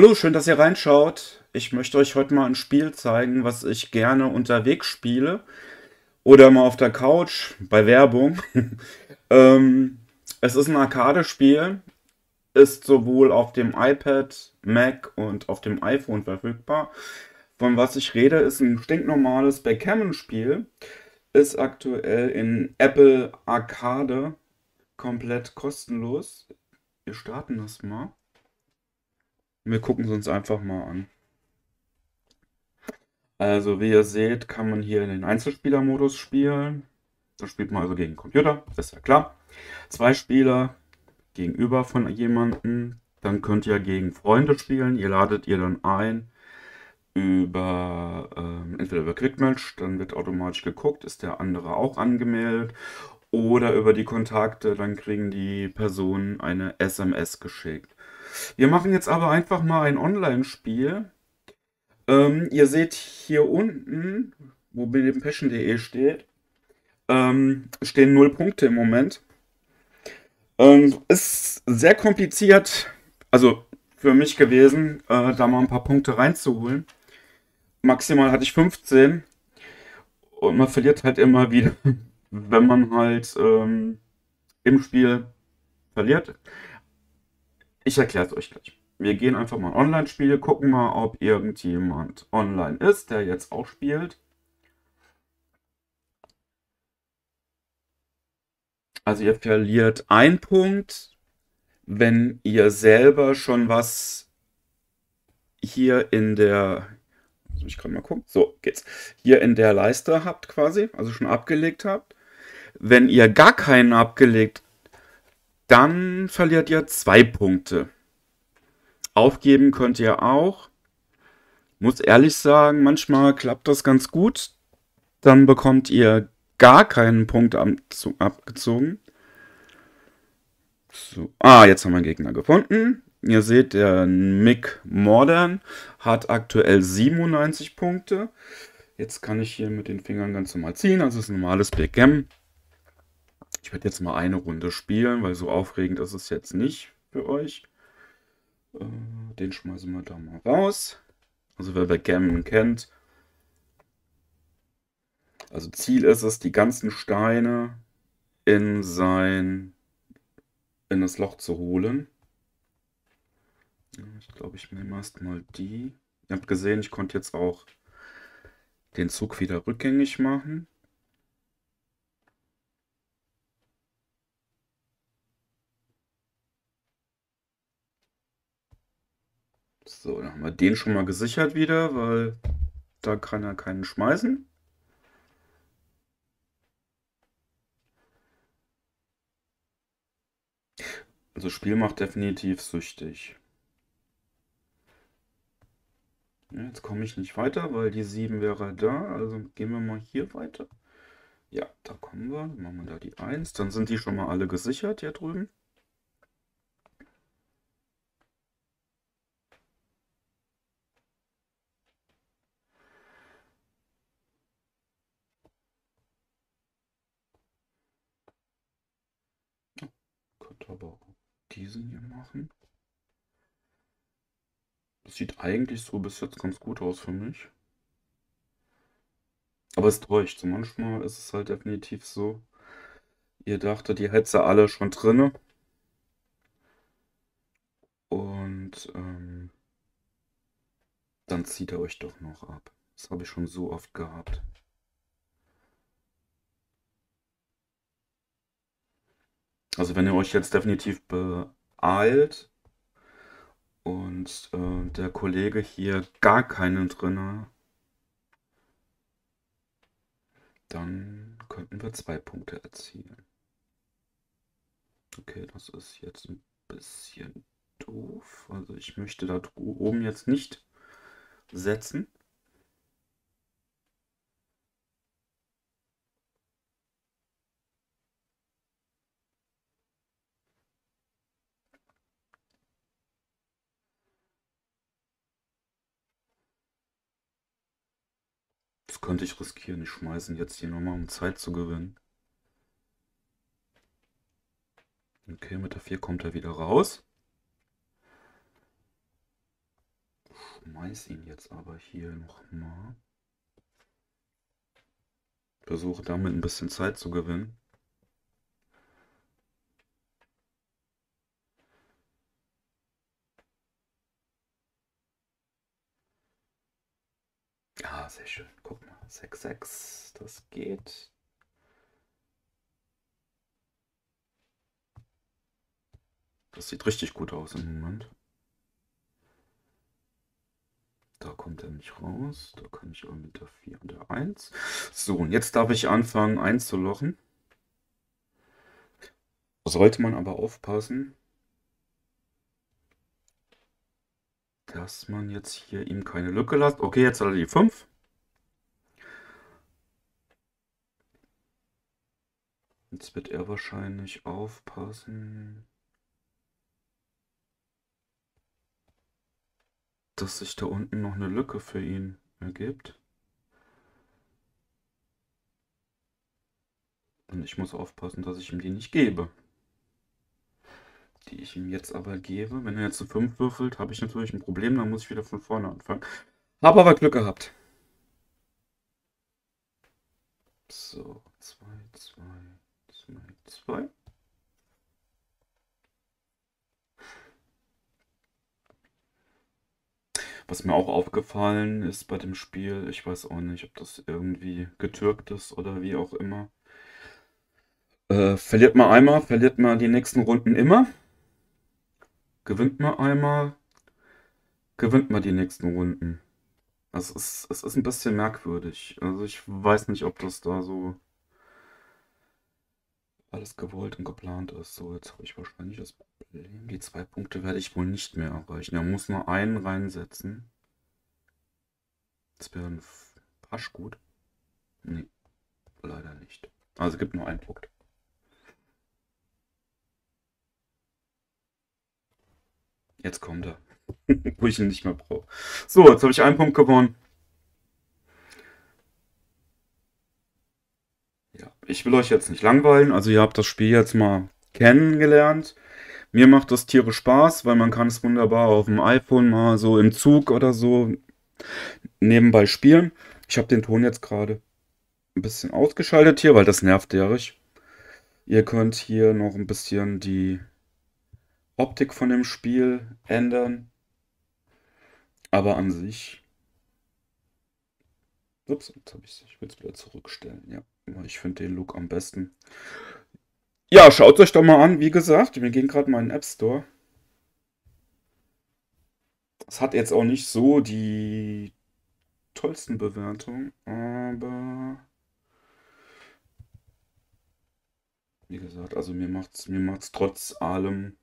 Hallo, schön, dass ihr reinschaut. Ich möchte euch heute mal ein Spiel zeigen, was ich gerne unterwegs spiele. Oder mal auf der Couch, bei Werbung. Es ist ein Arcade-Spiel. Ist sowohl auf dem iPad, Mac und auf dem iPhone verfügbar. Von was ich rede, ist ein stinknormales Backgammon-Spiel. Ist aktuell in Apple Arcade komplett kostenlos. Wir starten das mal. Wir gucken es uns einfach mal an. Also wie ihr seht, kann man hier in den Einzelspielermodus spielen. Da spielt man also gegen den Computer, ist ja klar. 2 Spieler gegenüber von jemandem. Dann könnt ihr gegen Freunde spielen. Ihr ladet ihr dann ein über entweder über Quickmatch, dann wird automatisch geguckt, ist der andere auch angemeldet. Oder über die Kontakte, dann kriegen die Personen eine SMS geschickt. Wir machen jetzt aber einfach mal ein Online-Spiel. Ihr seht hier unten, wo MedienPassion.de steht, stehen 0 Punkte im Moment. Ist sehr kompliziert, also für mich gewesen, da mal ein paar Punkte reinzuholen. Maximal hatte ich 15 und man verliert halt immer wieder, wenn man halt im Spiel verliert. Ich erkläre es euch gleich. Wir gehen einfach mal ein Online-Spiel, gucken mal, ob irgendjemand online ist, der jetzt auch spielt. Also ihr verliert 1 Punkt, wenn ihr selber schon was hier in der, also ich kann mal gucken, so geht's, hier in der Leiste habt quasi, also schon abgelegt habt. Wenn ihr gar keinen abgelegt habt, dann verliert ihr 2 Punkte. Aufgeben könnt ihr auch. Muss ehrlich sagen, manchmal klappt das ganz gut. Dann bekommt ihr gar keinen Punkt abgezogen. So. Ah, jetzt haben wir einen Gegner gefunden. Ihr seht, der Mick Morden hat aktuell 97 Punkte. Jetzt kann ich hier mit den Fingern ganz normal ziehen. Also ist ein normales Backgammon. Ich werde jetzt mal eine Runde spielen, weil so aufregend ist es jetzt nicht für euch. Den schmeißen wir da mal raus. Also wer Backgammon kennt. Also Ziel ist es, die ganzen Steine in das Loch zu holen. Ich glaube, ich nehme erstmal die. Ihr habt gesehen, ich konnte jetzt auch den Zug wieder rückgängig machen. So, dann haben wir den schon mal gesichert wieder, weil da kann er keinen schmeißen. Also Spiel macht definitiv süchtig. Ja, jetzt komme ich nicht weiter, weil die 7 wäre da. Also gehen wir mal hier weiter. Ja, da kommen wir. Dann machen wir da die 1. Dann sind die schon mal alle gesichert hier drüben. Aber auch diesen hier machen. Das sieht eigentlich so bis jetzt ganz gut aus für mich. Aber es täuscht. So manchmal ist es halt definitiv so. Ihr dachtet, ihr hättet sie alle schon drinne. Und dann zieht er euch doch noch ab. Das habe ich schon so oft gehabt. Also wenn ihr euch jetzt definitiv beeilt und der Kollege hier gar keinen drin hat, dann könnten wir 2 Punkte erzielen. Okay, das ist jetzt ein bisschen doof. Also ich möchte da oben jetzt nicht setzen. Könnte ich riskieren, ich schmeißen jetzt hier nochmal, um Zeit zu gewinnen. Okay, mit der 4 kommt er wieder raus. schmeiß ihn jetzt aber hier nochmal. Versuche damit ein bisschen Zeit zu gewinnen. Ah, sehr schön. Guck mal, 6,6, das geht. Das sieht richtig gut aus im Moment. Da kommt er nicht raus. Da kann ich auch mit der 4 und der 1. So, und jetzt darf ich anfangen einzulochen. Da sollte man aber aufpassen, dass man jetzt hier ihm keine Lücke lässt. Okay, jetzt hat er die 5. Jetzt wird er wahrscheinlich aufpassen, dass sich da unten noch eine Lücke für ihn ergibt. Und ich muss aufpassen, dass ich ihm die nicht gebe. Die ich ihm jetzt aber gebe. Wenn er jetzt eine 5 würfelt, habe ich natürlich ein Problem. Dann muss ich wieder von vorne anfangen. Habe aber Glück gehabt. So, 2, 2, 2, 2. Was mir auch aufgefallen ist bei dem Spiel, ich weiß auch nicht, ob das irgendwie getürkt ist oder wie auch immer. Verliert man einmal, verliert man die nächsten Runden immer. Gewinnt man einmal, gewinnt man die nächsten Runden. Es ist ein bisschen merkwürdig. Also ich weiß nicht, ob das da so alles gewollt und geplant ist. So, jetzt habe ich wahrscheinlich das Problem. Die 2 Punkte werde ich wohl nicht mehr erreichen. Da muss nur einen reinsetzen. Das wäre ein Pasch gut. Nee, leider nicht. Also gibt nur einen Punkt. Jetzt kommt er. Wo ich ihn nicht mehr brauche. So, jetzt habe ich einen Punkt gewonnen. Ja, ich will euch jetzt nicht langweilen, also ihr habt das Spiel jetzt mal kennengelernt. Mir macht das tierisch Spaß, weil man kann es wunderbar auf dem iPhone mal so im Zug oder so nebenbei spielen. Ich habe den Ton jetzt gerade ein bisschen ausgeschaltet hier, weil das nervt tierisch. Ihr könnt hier noch ein bisschen die Optik von dem Spiel ändern. Aber an sich... Ups, jetzt habe ich will es wieder zurückstellen, ja. Ich finde den Look am besten. Ja, schaut euch doch mal an. Wie gesagt, wir gehen gerade mal in den App Store. Es hat jetzt auch nicht so die tollsten Bewertungen, aber wie gesagt, also mir macht's trotz allem .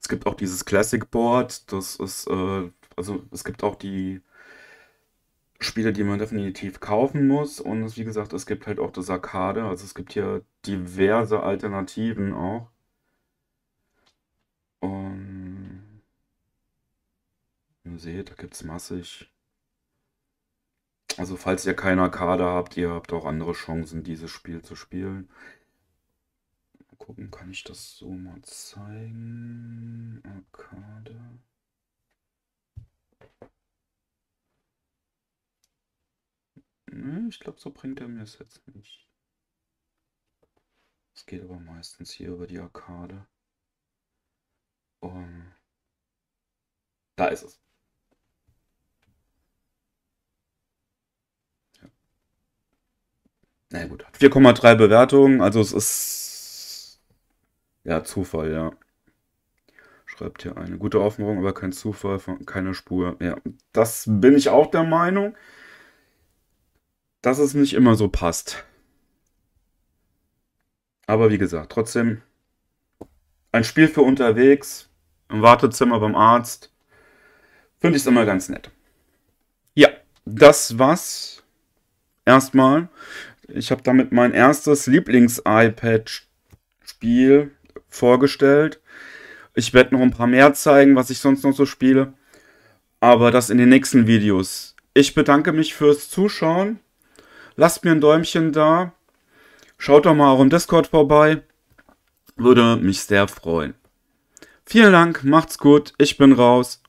Es gibt auch dieses Classic Board, das ist, also es gibt auch die Spiele, die man definitiv kaufen muss. Und wie gesagt, es gibt halt auch das Arcade. Also es gibt hier diverse Alternativen auch. Und ihr seht, da gibt es massig. Also falls ihr keine Arcade habt, ihr habt auch andere Chancen, dieses Spiel zu spielen. Gucken, kann ich das so mal zeigen? Arcade. Ne, ich glaube, so bringt er mir es jetzt nicht. Es geht aber meistens hier über die Arcade. Und da ist es. Ja. Na gut, hat 4,3 Bewertungen, also es ist. Ja, Zufall, ja. Schreibt hier eine gute Aufmachung, aber kein Zufall, keine Spur. Ja, das bin ich auch der Meinung, dass es nicht immer so passt. Aber wie gesagt, trotzdem ein Spiel für unterwegs, im Wartezimmer beim Arzt. Finde ich es immer ganz nett. Ja, das war's erstmal. Ich habe damit mein erstes Lieblings-iPad-Spiel vorgestellt. Ich werde noch ein paar mehr zeigen, was ich sonst noch so spiele, aber das in den nächsten Videos. Ich bedanke mich fürs Zuschauen. Lasst mir ein Däumchen da. Schaut doch mal auch im Discord vorbei. Würde mich sehr freuen. Vielen Dank, macht's gut, ich bin raus.